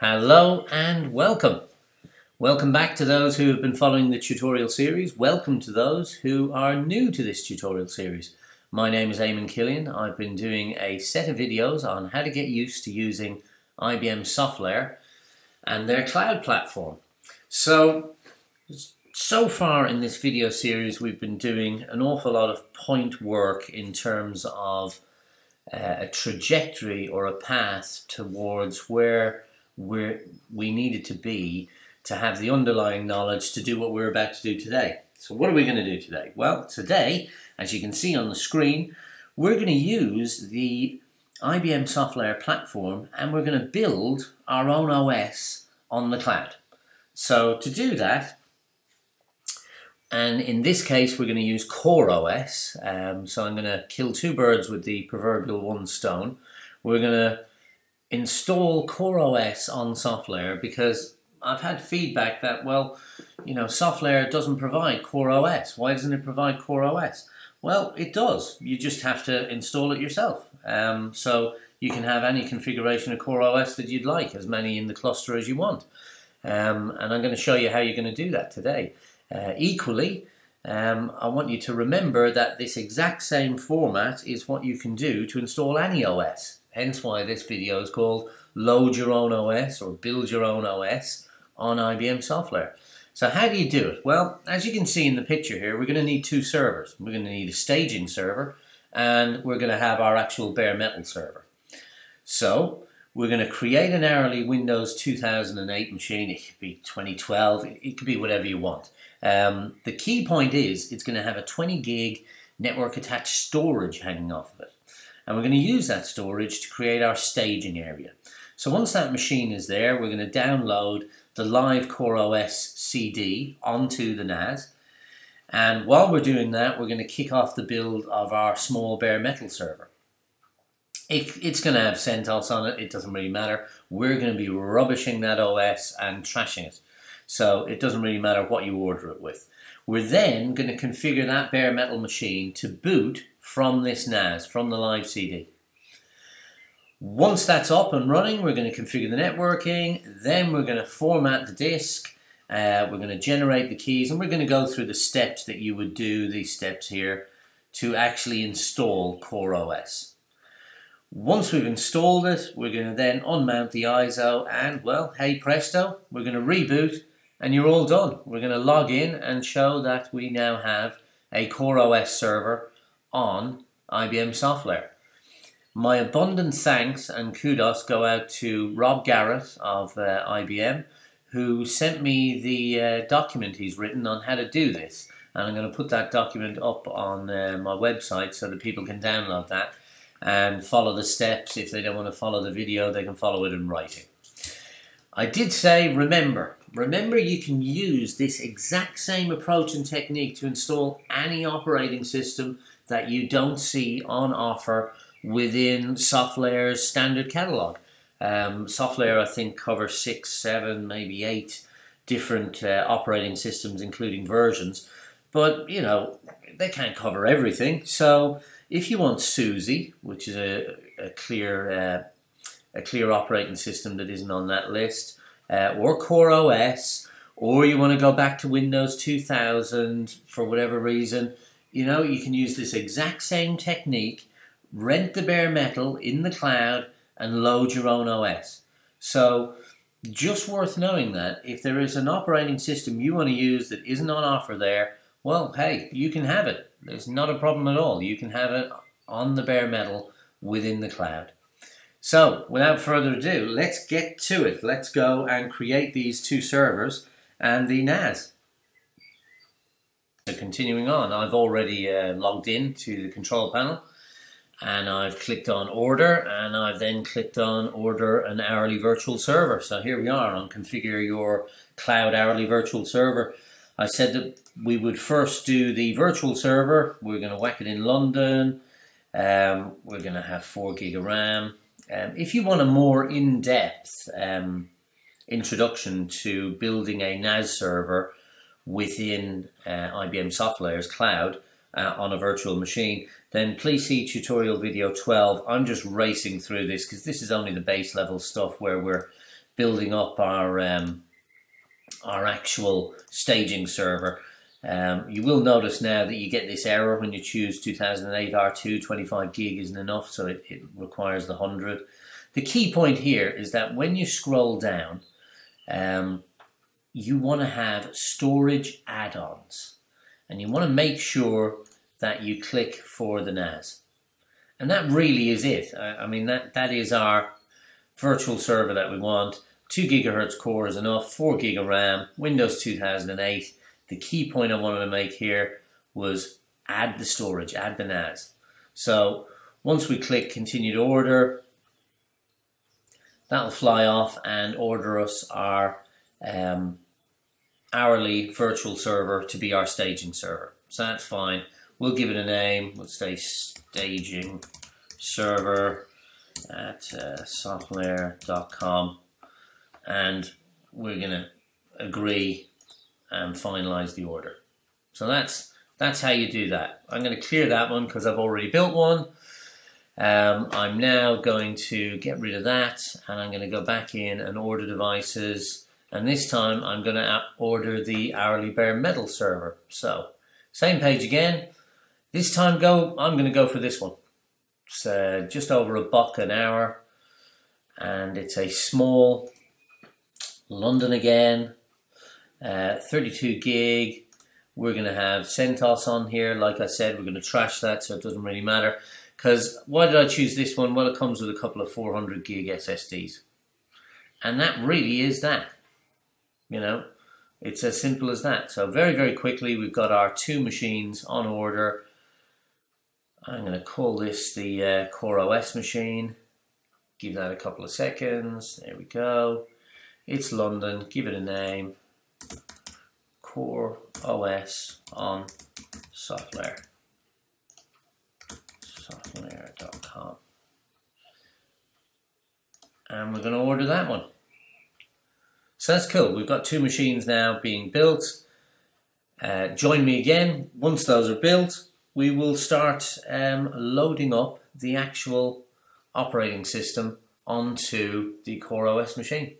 Hello and welcome. Welcome back to those who have been following the tutorial series. Welcome to those who are new to this tutorial series. My name is Eamon Killian. I've been doing a set of videos on how to get used to using IBM SoftLayer and their cloud platform. So far in this video series we've been doing an awful lot of point work in terms of a trajectory or a path towards where we needed to be to have the underlying knowledge to do what we're about to do today. So what are we going to do today? Well, today, as you can see on the screen, we're going to use the IBM SoftLayer platform and we're going to build our own OS on the cloud. So to do that, and in this case we're going to use CoreOS, so I'm going to kill two birds with the proverbial one stone. We're going to install CoreOS on SoftLayer because I've had feedback that, well, you know, SoftLayer doesn't provide CoreOS. Why doesn't it provide CoreOS? Well, it does. You just have to install it yourself. So you can have any configuration of CoreOS that you'd like, as many in the cluster as you want. And I'm going to show you how you're going to do that today. Equally, I want you to remember that this exact same format is what you can do to install any OS. Hence why this video is called Load Your Own OS or Build Your Own OS on IBM SoftLayer. So how do you do it? Well, as you can see in the picture here, we're going to need two servers. We're going to need a staging server and we're going to have our actual bare metal server. So we're going to create an hourly Windows 2008 machine. It could be 2012. It could be whatever you want. The key point is it's going to have a 20 gig network attached storage hanging off of it. And we're going to use that storage to create our staging area. So once that machine is there, we're going to download the live CoreOS CD onto the NAS. And while we're doing that, we're going to kick off the build of our small bare metal server. It's going to have CentOS on it. It doesn't really matter. We're going to be rubbishing that OS and trashing it. So it doesn't really matter what you order it with. We're then going to configure that bare metal machine to boot from this NAS, from the live CD. Once that's up and running, we're going to configure the networking, then we're going to format the disk, we're going to generate the keys, and we're going to go through the steps that you would do, these steps here, to actually install CoreOS. Once we've installed it, we're going to then unmount the ISO and, well, hey presto, we're going to reboot and you're all done. We're going to log in and show that we now have a CoreOS server on IBM SoftLayer. My abundant thanks and kudos go out to Rob Garrett of IBM, who sent me the document he's written on how to do this, and I'm going to put that document up on my website so that people can download that and follow the steps. If they don't want to follow the video, they can follow it in writing. I did say remember you can use this exact same approach and technique to install any operating system that you don't see on offer within SoftLayer's standard catalog. SoftLayer, I think, covers 6, 7, maybe 8 different operating systems, including versions. But, you know, they can't cover everything. So if you want SUSE, which is a clear operating system that isn't on that list, or CoreOS, or you want to go back to Windows 2000 for whatever reason, you know, you can use this exact same technique, rent the bare metal in the cloud, and load your own OS. So just worth knowing that if there is an operating system you want to use that isn't on offer there, well, hey, you can have it. There's not a problem at all. You can have it on the bare metal within the cloud. So without further ado, let's get to it. Let's go and create these two servers and the NAS. So continuing on, I've already logged in to the control panel and I've clicked on order, and I've then clicked on order an hourly virtual server. So here we are on configure your cloud hourly virtual server. I said that we would first do the virtual server. We're going to whack it in London. We're going to have 4 gig of RAM. If you want a more in-depth introduction to building a NAS server within IBM SoftLayer's cloud on a virtual machine, then please see tutorial video 12. I'm just racing through this because this is only the base level stuff where we're building up our actual staging server. You will notice now that you get this error when you choose 2008 R2, 25 gig isn't enough, so it requires the 100. The key point here is that when you scroll down, you want to have storage add-ons, and you want to make sure that you click for the NAS. And that really is it. I mean, that is our virtual server that we want. 2 GHz core is enough, 4 GB of RAM, Windows 2008. The key point I wanted to make here was add the storage, add the NAS. So once we click continue to order, that'll fly off and order us our hourly virtual server to be our staging server. So that's fine. We'll give it a name. We'll say staging server at softlayer.com, and we're going to agree and finalize the order. So that's how you do that. I'm going to clear that one because I've already built one. I'm now going to get rid of that, and I'm going to go back in and order devices, and this time I'm going to order the hourly bare metal server. So same page again. This time I'm going to go for this one. It's just over $1 an hour, and it's a small London again, 32 gig. We're going to have CentOS on here. Like I said, we're going to trash that, so it doesn't really matter. Because why did I choose this one? Well, it comes with a couple of 400 gig SSDs. And that really is that. You know, it's as simple as that. So very, very quickly, we've got our two machines on order. I'm going to call this the CoreOS machine. Give that a couple of seconds. There we go. It's London. Give it a name. CoreOS on SoftLayer. SoftLayer.com. And we're going to order that one. So that's cool. We've got two machines now being built. Join me again. Once those are built, we will start loading up the actual operating system onto the CoreOS machine.